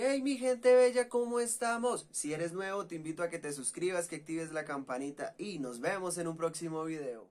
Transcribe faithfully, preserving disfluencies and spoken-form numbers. ¡Hey mi gente bella! ¿Cómo estamos? Si eres nuevo te invito a que te suscribas, que actives la campanita y nos vemos en un próximo video.